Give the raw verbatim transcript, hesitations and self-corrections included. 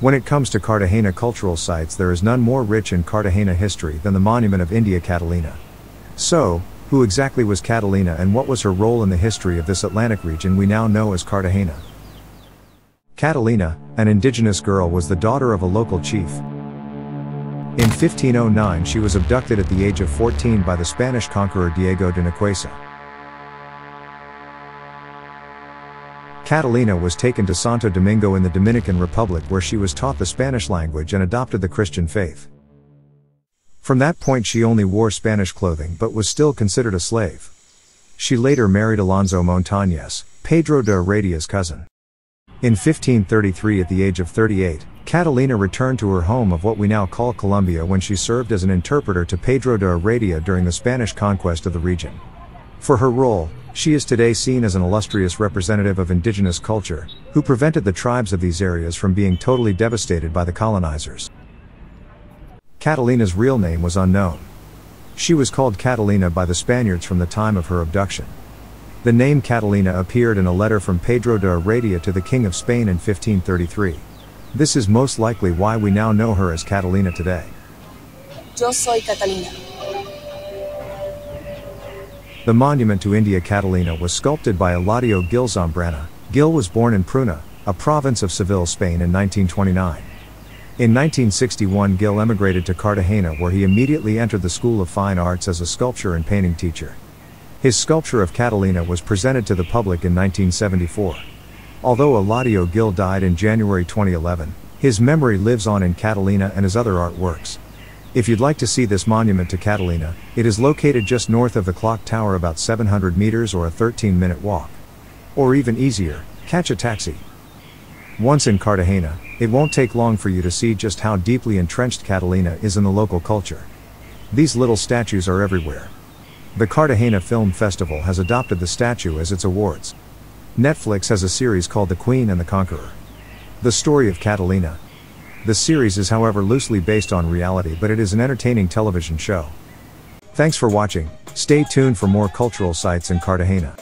When it comes to Cartagena cultural sites, there is none more rich in Cartagena history than the monument of India Catalina. So, who exactly was Catalina and what was her role in the history of this Atlantic region we now know as Cartagena? Catalina, an indigenous girl, was the daughter of a local chief. In fifteen oh nine she was abducted at the age of fourteen by the Spanish conqueror Diego de Nicuesa. Catalina was taken to Santo Domingo in the Dominican Republic, where she was taught the Spanish language and adopted the Christian faith. From that point she only wore Spanish clothing but was still considered a slave. She later married Alonso Montañez, Pedro de Heredia's cousin. In fifteen thirty-three, at the age of thirty-eight, Catalina returned to her home of what we now call Colombia, when she served as an interpreter to Pedro de Heredia during the Spanish conquest of the region. For her role, she is today seen as an illustrious representative of indigenous culture, who prevented the tribes of these areas from being totally devastated by the colonizers. Catalina's real name was unknown. She was called Catalina by the Spaniards from the time of her abduction. The name Catalina appeared in a letter from Pedro de Heredia to the King of Spain in fifteen thirty-three. This is most likely why we now know her as Catalina today. Yo soy Catalina. The monument to India Catalina was sculpted by Eladio Gil Zambrana. Gil was born in Pruna, a province of Seville, Spain, in nineteen twenty-nine. In nineteen sixty-one Gil emigrated to Cartagena, where he immediately entered the School of Fine Arts as a sculpture and painting teacher. His sculpture of Catalina was presented to the public in nineteen seventy-four. Although Eladio Gil died in January twenty eleven, his memory lives on in Catalina and his other artworks. If you'd like to see this monument to Catalina, it is located just north of the clock tower, about seven hundred meters or a thirteen minute walk. Or even easier, catch a taxi. Once in Cartagena, it won't take long for you to see just how deeply entrenched Catalina is in the local culture. These little statues are everywhere. The Cartagena Film Festival has adopted the statue as its awards. Netflix has a series called The Queen and the Conqueror: The Story of Catalina. The series is, however, loosely based on reality, but it is an entertaining television show. Thanks for watching. Stay tuned for more cultural sites in Cartagena.